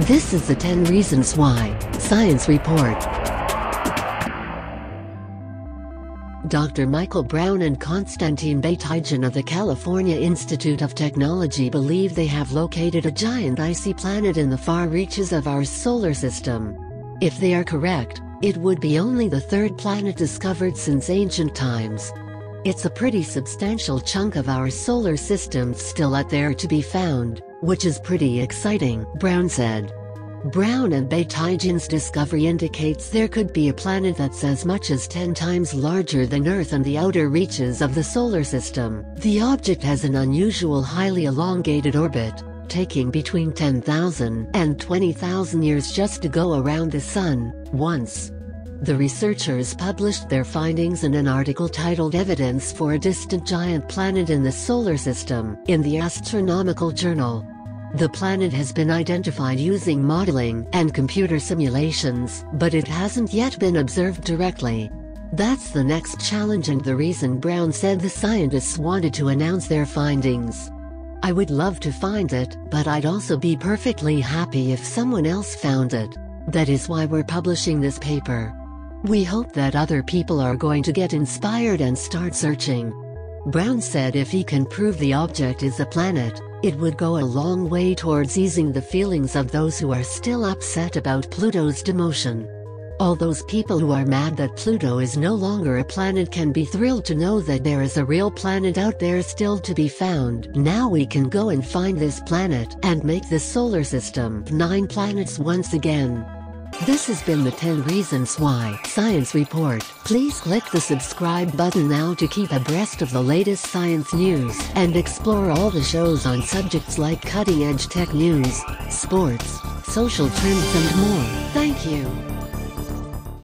This is the 10 Reasons Why Science Report. Dr. Michael Brown and Konstantin Batygin of the California Institute of Technology believe they have located a giant icy planet in the far reaches of our solar system. If they are correct, it would be only the third planet discovered since ancient times. It's a pretty substantial chunk of our solar system still out there to be found, which is pretty exciting, Brown said. Brown and Batygin's discovery indicates there could be a planet that's as much as 10 times larger than Earth in the outer reaches of the solar system. The object has an unusual highly elongated orbit, taking between 10,000 and 20,000 years just to go around the Sun, once. The researchers published their findings in an article titled Evidence for a Distant Giant Planet in the Solar System in the Astronomical Journal. The planet has been identified using modeling and computer simulations, but it hasn't yet been observed directly. That's the next challenge and the reason Brown said the scientists wanted to announce their findings. I would love to find it, but I'd also be perfectly happy if someone else found it. That is why we're publishing this paper. We hope that other people are going to get inspired and start searching. Brown said if he can prove the object is a planet, it would go a long way towards easing the feelings of those who are still upset about Pluto's demotion. All those people who are mad that Pluto is no longer a planet can be thrilled to know that there is a real planet out there still to be found. Now we can go and find this planet and make the solar system 9 planets once again. This has been the 10 Reasons Why Science Report. Please click the subscribe button now to keep abreast of the latest science news and explore all the shows on subjects like cutting-edge tech news, sports, social trends and more. Thank you.